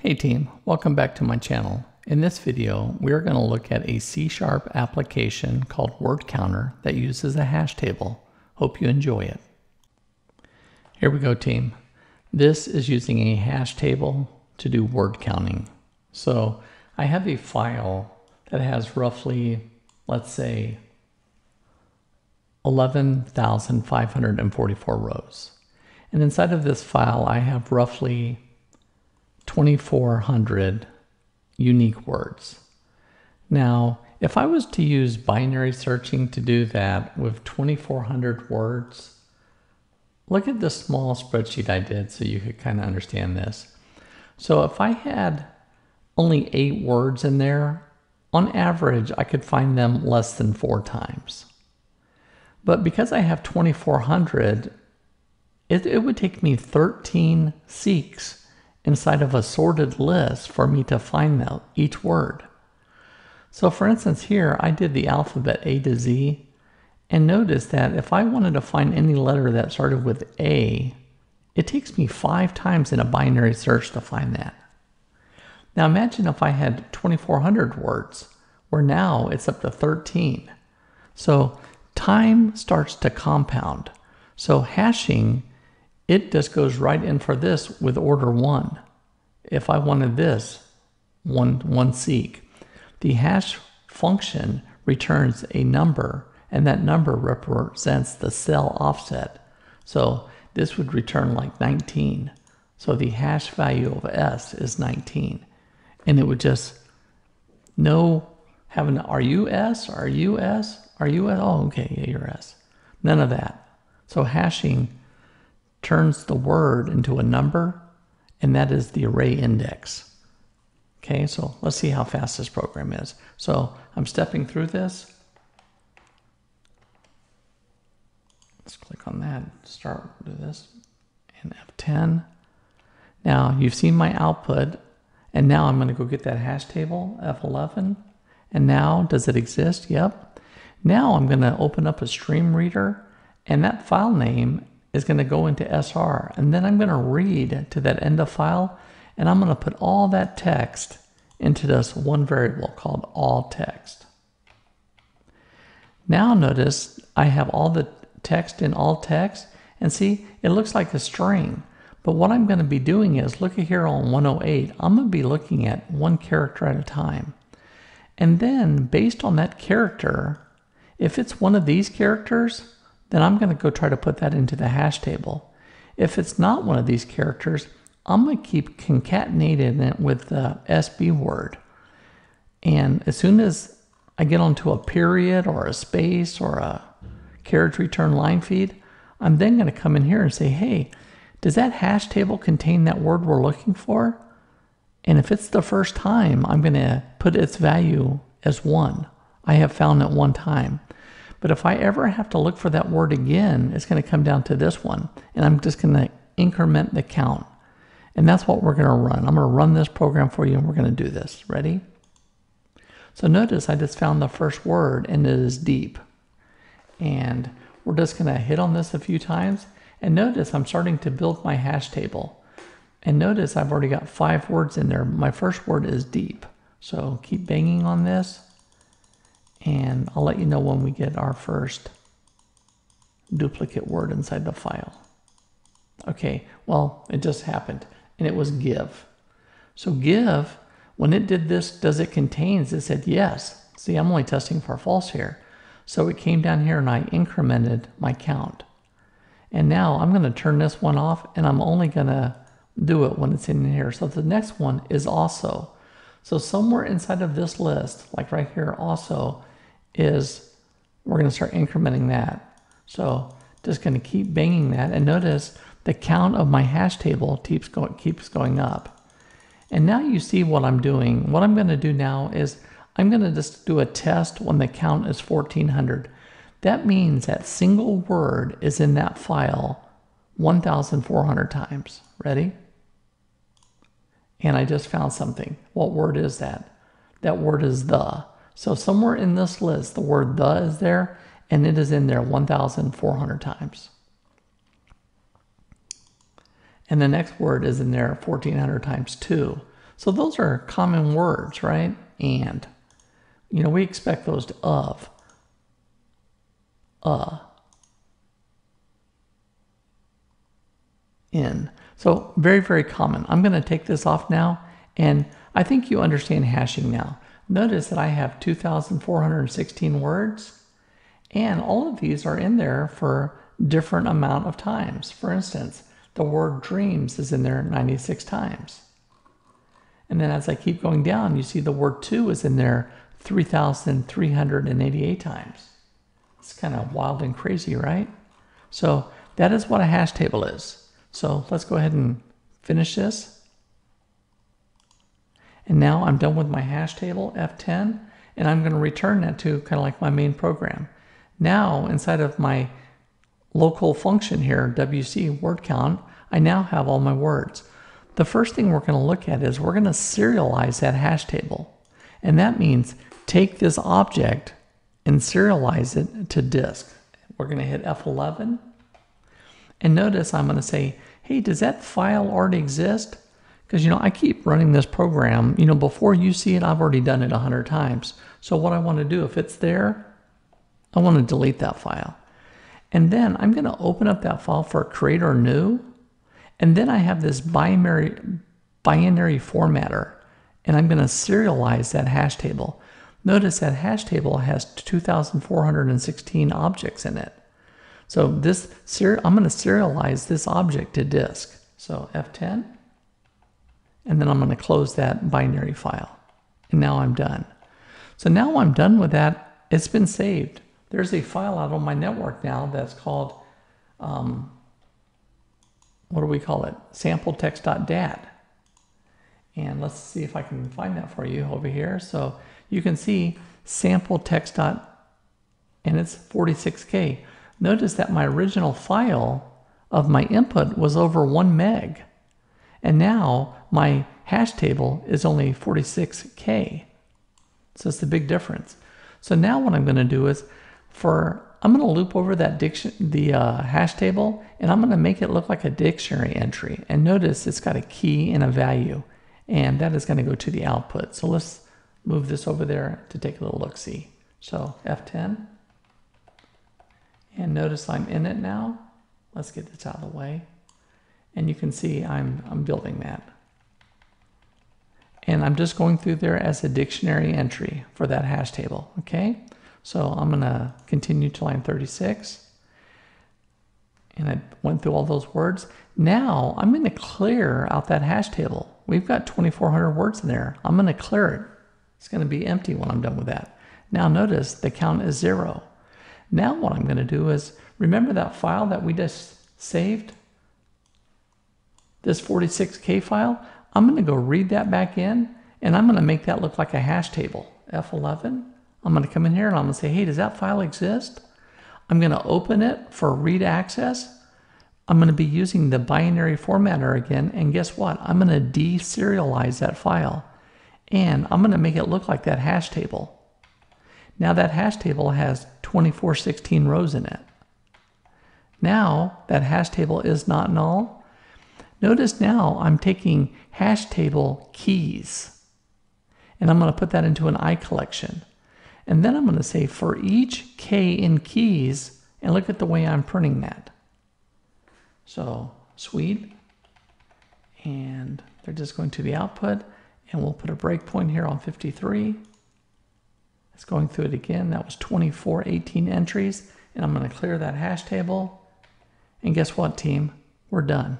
Hey team, welcome back to my channel. In this video, we're going to look at a C# application called WordCounter that uses a hash table. Hope you enjoy it. Here we go, team. This is using a hash table to do word counting. So I have a file that has roughly, let's say, 11,544 rows. And inside of this file, I have roughly 2,400 unique words. Now, if I was to use binary searching to do that with 2,400 words, look at this small spreadsheet I did so you could kind of understand this. So if I had only 8 words in there, on average, I could find them less than 4 times. But because I have 2,400, it would take me 13 seeks inside of a sorted list for me to find out each word. So for instance, here I did the alphabet A to Z, and notice that if I wanted to find any letter that started with A, it takes me 5 times in a binary search to find that. Now imagine if I had 2,400 words, where now it's up to 13. So time starts to compound. So hashing, it just goes right in for this with order 1. If I wanted this, one seek. The hash function returns a number, and that number represents the cell offset. So this would return like 19. So the hash value of S is 19. And it would just no having, are you S? Are you S? Are you S? Oh, okay, yeah, you're S. None of that. So hashing turns the word into a number, and that is the array index. Okay, so let's see how fast this program is. So I'm stepping through this. Let's click on that, start, do this, and F10. Now you've seen my output, and now I'm going to go get that hash table, F11. And now, does it exist? Yep. Now I'm going to open up a StreamReader, and that file name is going to go into SR, and then I'm going to read to that end of file, and I'm going to put all that text into this one variable called all text. Now notice I have all the text in all text, and see, it looks like a string, but what I'm going to be doing is, look here on 108, I'm going to be looking at one character at a time, and then based on that character, if it's one of these characters, then I'm going to go try to put that into the hash table. If it's not one of these characters, I'm going to keep concatenating it with the SB word. And as soon as I get onto a period or a space or a carriage return line feed, I'm then going to come in here and say, hey, does that hash table contain that word we're looking for? And if it's the first time, I'm going to put its value as 1. I have found it 1 time. But if I ever have to look for that word again, it's going to come down to this one. And I'm just going to increment the count. And that's what we're going to run. I'm going to run this program for you, and we're going to do this. Ready? So notice I just found the first word, and it is deep. And we're just going to hit on this a few times. And notice I'm starting to build my hash table. And notice I've already got 5 words in there. My first word is deep. So keep banging on this. And I'll let you know when we get our first duplicate word inside the file. Okay, well, it just happened, and it was give. So give, when it did this, does it contains, it said yes. See, I'm only testing for false here. So it came down here and I incremented my count. And now I'm going to turn this one off, and I'm only going to do it when it's in here. So the next one is also. So somewhere inside of this list, like right here also, is we're going to start incrementing that. So just going to keep banging that, and notice the count of my hash table keeps going up. And now you see what I'm doing. What I'm going to do now is I'm going to just do a test when the count is 1,400. That means that single word is in that file 1,400 times. Ready? And I just found something. What word is that? That word is the. So somewhere in this list, the word the is there, and it is in there 1,400 times. And the next word is in there 1,400 times 2. So those are common words, right? And, you know, we expect those to of, in. So very, very common. I'm going to take this off now, and I think you understand hashing now. Notice that I have 2,416 words, and all of these are in there for different amount of times. For instance, the word dreams is in there 96 times. And then as I keep going down, you see the word two is in there 3,388 times. It's kind of wild and crazy, right? So that is what a hash table is. So let's go ahead and finish this. And now I'm done with my hash table, F10, and I'm going to return that to kind of like my main program. Now inside of my local function here, WC word count, I now have all my words. The first thing we're going to look at is we're going to serialize that hash table. And that means take this object and serialize it to disk. We're going to hit F11. And notice I'm going to say, hey, does that file already exist? Because, you know, I keep running this program. You know, before you see it, I've already done it 100 times. So what I want to do, if it's there, I want to delete that file. And then I'm going to open up that file for create or new. And then I have this binary formatter, and I'm going to serialize that hash table. Notice that hash table has 2,416 objects in it. So this I'm going to serialize this object to disk. So F10, and then I'm going to close that binary file. And now I'm done. So now I'm done with that. It's been saved. There's a file out on my network now that's called what do we call it? SampleText.dat. And let's see if I can find that for you over here. So you can see SampleText. And it's 46K. Notice that my original file of my input was over 1 meg. And now my hash table is only 46K. So it's a big difference. So now what I'm going to do is I'm going to loop over that hash table, and I'm going to make it look like a dictionary entry. And notice it's got a key and a value, and that is going to go to the output. So let's move this over there to take a little look-see. So F10, and notice I'm in it now. Let's get this out of the way, and you can see I'm building that. And I'm just going through there as a dictionary entry for that hash table, okay? So I'm going to continue to line 36. And I went through all those words. Now I'm going to clear out that hash table. We've got 2,400 words in there. I'm going to clear it. It's going to be empty when I'm done with that. Now notice the count is 0. Now what I'm going to do is, remember that file that we just saved? This 46K file? I'm going to go read that back in, and I'm going to make that look like a hash table. F11. I'm going to come in here and I'm going to say, hey, does that file exist? I'm going to open it for read access. I'm going to be using the binary formatter again. And guess what? I'm going to deserialize that file. And I'm going to make it look like that hash table. Now that hash table has 2,416 rows in it. Now that hash table is not null. Notice now I'm taking hash table keys. And I'm going to put that into an ICollection. And then I'm going to say for each K in keys, and look at the way I'm printing that. So sweet. And they're just going to the output. And we'll put a breakpoint here on 53. It's going through it again. That was 2,418 entries. And I'm going to clear that hash table. And guess what, team? We're done.